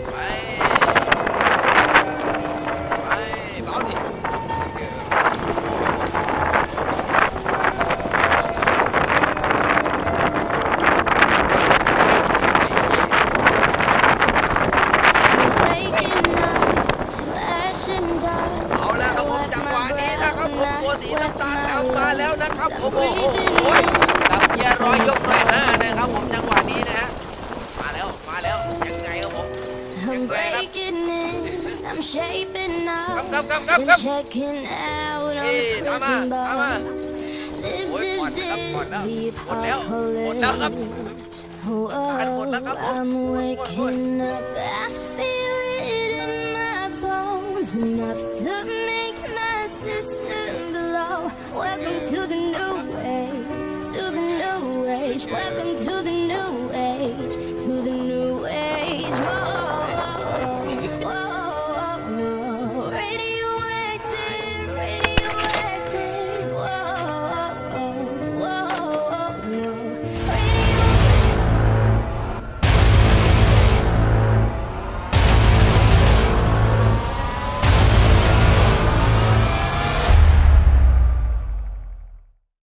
Welcome to